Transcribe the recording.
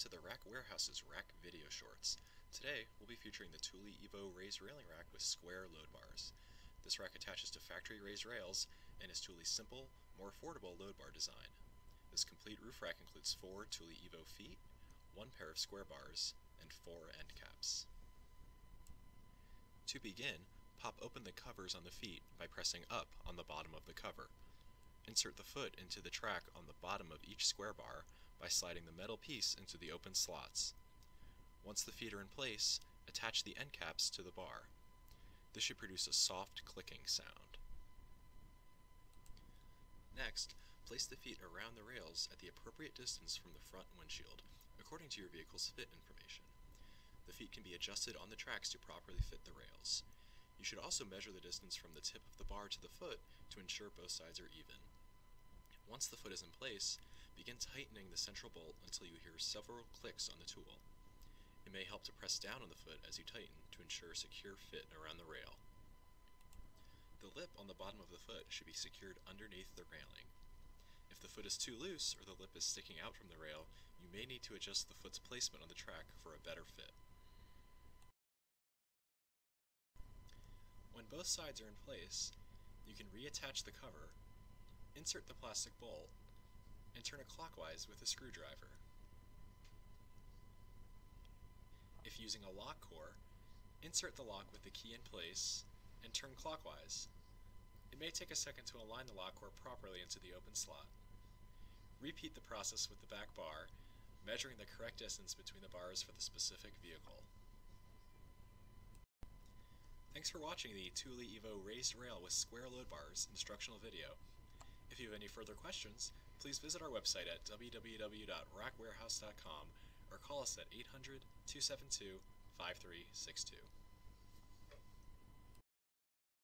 to the Rack Warehouse's Rack Video Shorts. Today, we'll be featuring the Thule Evo raised railing rack with square load bars. This rack attaches to factory raised rails and is Thule's simple, more affordable load bar design. This complete roof rack includes 4 Thule Evo feet, 1 pair of square bars, and 4 end caps. To begin, pop open the covers on the feet by pressing up on the bottom of the cover. Insert the foot into the track on the bottom of each square bar by sliding the metal piece into the open slots. Once the feet are in place, attach the end caps to the bar. This should produce a soft clicking sound. Next, place the feet around the rails at the appropriate distance from the front windshield, according to your vehicle's fit information. The feet can be adjusted on the tracks to properly fit the rails. You should also measure the distance from the tip of the bar to the foot to ensure both sides are even. Once the foot is in place, begin tightening the central bolt until you hear several clicks on the tool. It may help to press down on the foot as you tighten to ensure a secure fit around the rail. The lip on the bottom of the foot should be secured underneath the railing. If the foot is too loose or the lip is sticking out from the rail, you may need to adjust the foot's placement on the track for a better fit. When both sides are in place, you can reattach the cover, insert the plastic bolt, and turn it clockwise with a screwdriver. If using a lock core, insert the lock with the key in place and turn clockwise. It may take a second to align the lock core properly into the open slot. Repeat the process with the back bar, measuring the correct distance between the bars for the specific vehicle. Thanks for watching the Thule Evo raised rail with square load bars instructional video. If you have any further questions, please visit our website at www.rackwarehouse.com or call us at 800-272-5362.